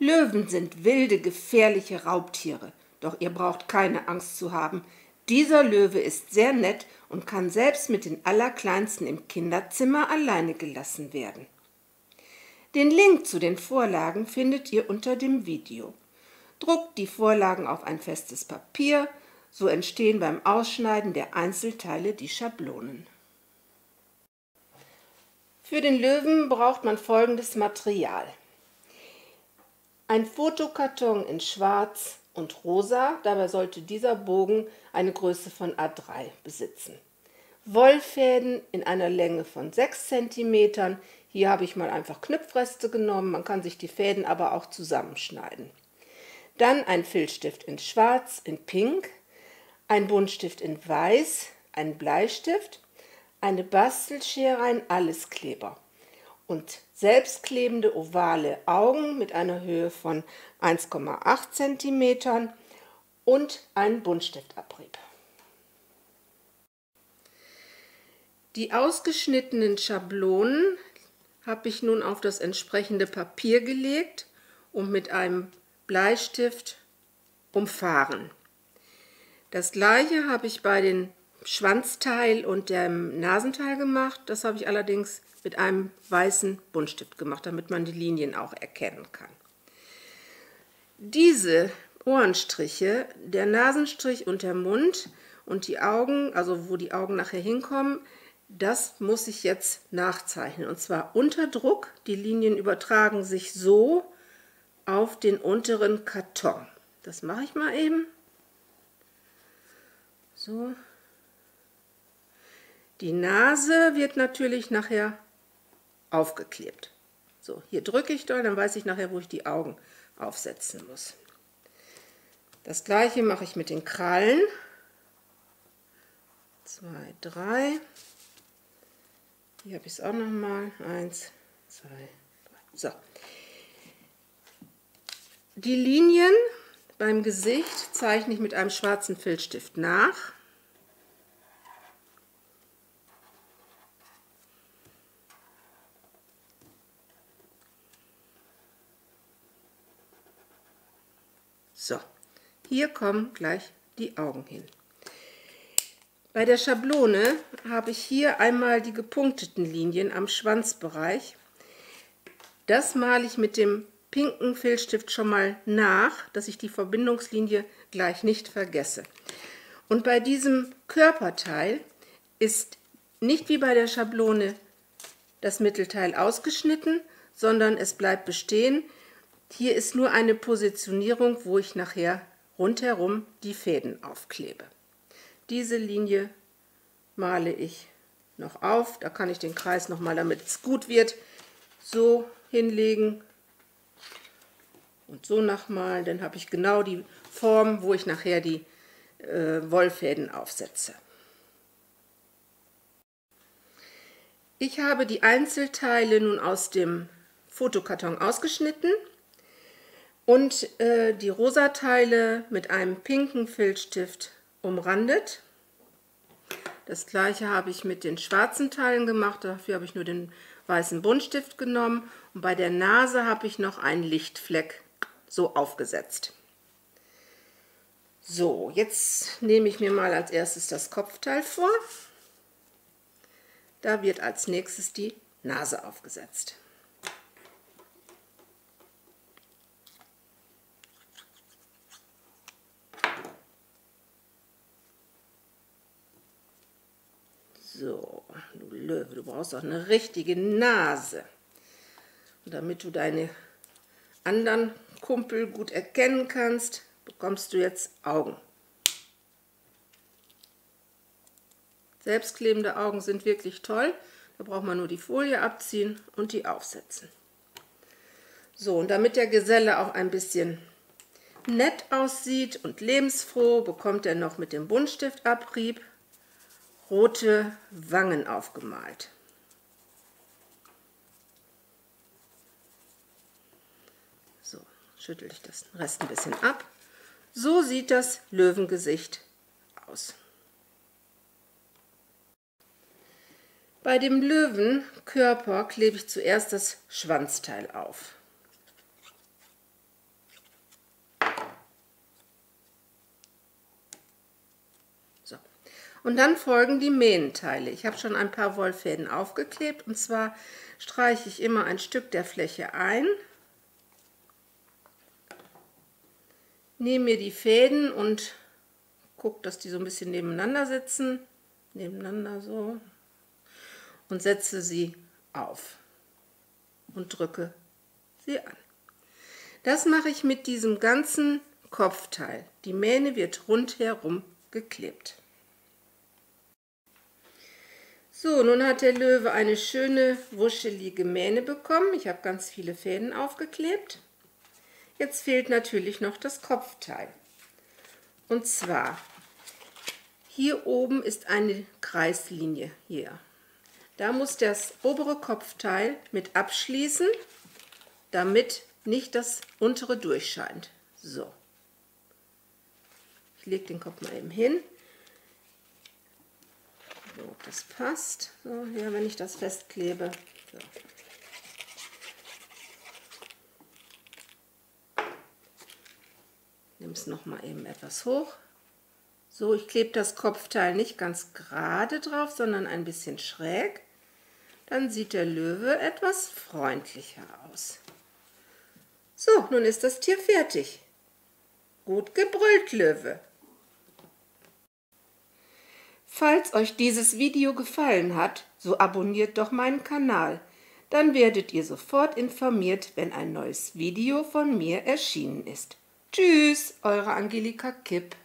Löwen sind wilde, gefährliche Raubtiere, doch ihr braucht keine Angst zu haben. Dieser Löwe ist sehr nett und kann selbst mit den Allerkleinsten im Kinderzimmer alleine gelassen werden. Den Link zu den Vorlagen findet ihr unter dem Video. Druckt die Vorlagen auf ein festes Papier, so entstehen beim Ausschneiden der Einzelteile die Schablonen. Für den Löwen braucht man folgendes Material: ein Fotokarton in schwarz und rosa, dabei sollte dieser Bogen eine Größe von A3 besitzen. Wollfäden in einer Länge von 6 cm, hier habe ich mal einfach Knüpfreste genommen, man kann sich die Fäden aber auch zusammenschneiden. Dann ein Filzstift in schwarz, in pink, ein Buntstift in weiß, ein Bleistift, eine Bastelschere, ein Alleskleber und selbstklebende ovale Augen mit einer Höhe von 1,8 cm und einen Buntstiftabrieb. Die ausgeschnittenen Schablonen habe ich nun auf das entsprechende Papier gelegt und mit einem Bleistift umfahren. Das gleiche habe ich bei den Schwanzteil und dem Nasenteil gemacht. Das habe ich allerdings mit einem weißen Buntstift gemacht, damit man die Linien auch erkennen kann. Diese Ohrenstriche, der Nasenstrich und der Mund und die Augen, also wo die Augen nachher hinkommen, das muss ich jetzt nachzeichnen. Und zwar unter Druck. Die Linien übertragen sich so auf den unteren Karton. Das mache ich mal eben. So. Die Nase wird natürlich nachher aufgeklebt. So, hier drücke ich doll, dann weiß ich nachher, wo ich die Augen aufsetzen muss. Das gleiche mache ich mit den Krallen. 2, 3. Hier habe ich es auch nochmal. 1, 2, 3. So. Die Linien beim Gesicht zeichne ich mit einem schwarzen Filzstift nach. So, hier kommen gleich die Augen hin. Bei der Schablone habe ich hier einmal die gepunkteten Linien am Schwanzbereich. Das male ich mit dem pinken Filzstift schon mal nach, dass ich die Verbindungslinie gleich nicht vergesse. Und bei diesem Körperteil ist nicht wie bei der Schablone das Mittelteil ausgeschnitten, sondern es bleibt bestehen. Hier ist nur eine Positionierung, wo ich nachher rundherum die Fäden aufklebe. Diese Linie male ich noch auf, da kann ich den Kreis nochmal, damit es gut wird, so hinlegen. Und so nachmalen, dann habe ich genau die Form, wo ich nachher die Wollfäden aufsetze. Ich habe die Einzelteile nun aus dem Fotokarton ausgeschnitten und die rosa Teile mit einem pinken Filzstift umrandet. Das gleiche habe ich mit den schwarzen Teilen gemacht, dafür habe ich nur den weißen Buntstift genommen und bei der Nase habe ich noch einen Lichtfleck so aufgesetzt. So, jetzt nehme ich mir mal als erstes das Kopfteil vor. Da wird als nächstes die Nase aufgesetzt. So, du Löwe, du brauchst auch eine richtige Nase. Und damit du deine anderen Kumpel gut erkennen kannst, bekommst du jetzt Augen. Selbstklebende Augen sind wirklich toll. Da braucht man nur die Folie abziehen und die aufsetzen. So, und damit der Geselle auch ein bisschen nett aussieht und lebensfroh, bekommt er noch mit dem Buntstiftabrieb rote Wangen aufgemalt. Schüttel ich das Rest ein bisschen ab. So sieht das Löwengesicht aus. Bei dem Löwenkörper klebe ich zuerst das Schwanzteil auf. Und dann folgen die Mähnenteile. Ich habe schon ein paar Wollfäden aufgeklebt, und zwar streiche ich immer ein Stück der Fläche ein, nehme mir die Fäden und gucke, dass die so ein bisschen nebeneinander sitzen, nebeneinander so, und setze sie auf und drücke sie an. Das mache ich mit diesem ganzen Kopfteil. Die Mähne wird rundherum geklebt. So, nun hat der Löwe eine schöne, wuschelige Mähne bekommen. Ich habe ganz viele Fäden aufgeklebt. Jetzt fehlt natürlich noch das Kopfteil. Und zwar, hier oben ist eine Kreislinie hier. Da muss das obere Kopfteil mit abschließen, damit nicht das untere durchscheint. So. Ich lege den Kopf mal eben hin. So, das passt. So, ja, wenn ich das festklebe. So. Nimm es nochmal eben etwas hoch. So, ich klebe das Kopfteil nicht ganz gerade drauf, sondern ein bisschen schräg. Dann sieht der Löwe etwas freundlicher aus. So, nun ist das Tier fertig. Gut gebrüllt, Löwe! Falls euch dieses Video gefallen hat, so abonniert doch meinen Kanal. Dann werdet ihr sofort informiert, wenn ein neues Video von mir erschienen ist. Tschüss, eure Angelika Kipp.